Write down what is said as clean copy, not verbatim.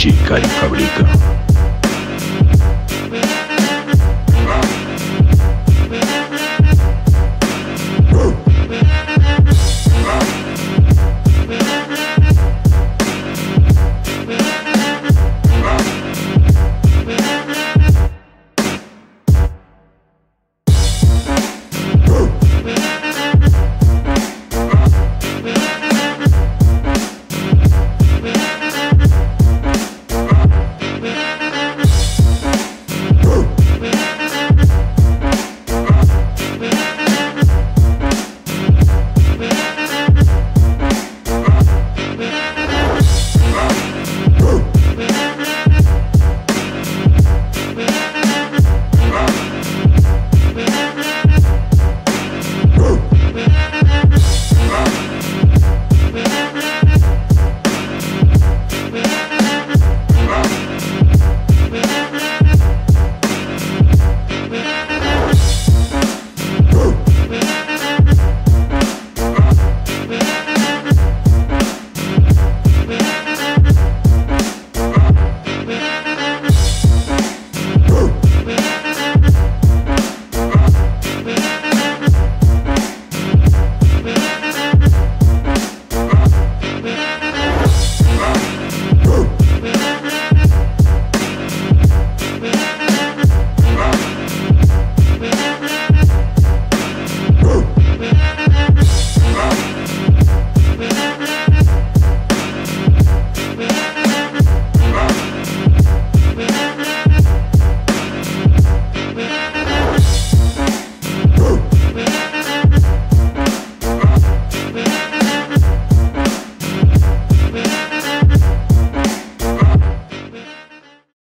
She got it, probably.